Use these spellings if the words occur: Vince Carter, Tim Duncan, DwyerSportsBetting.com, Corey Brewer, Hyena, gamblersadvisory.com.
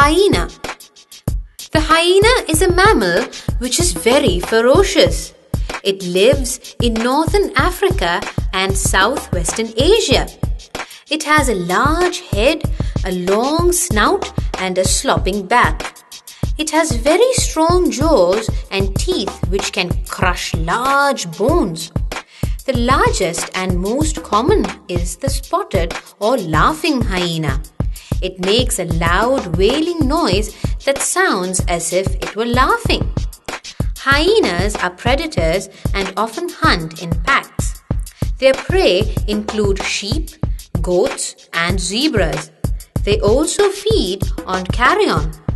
Hyena. The hyena is a mammal which is very ferocious. It lives in northern Africa and southwestern Asia. It has a large head, a long snout and a sloping back. It has very strong jaws and teeth which can crush large bones. The largest and most common is the spotted or laughing hyena. It makes a loud wailing noise that sounds as if it were laughing. Hyenas are predators and often hunt in packs. Their prey include sheep, goats, and zebras. They also feed on carrion.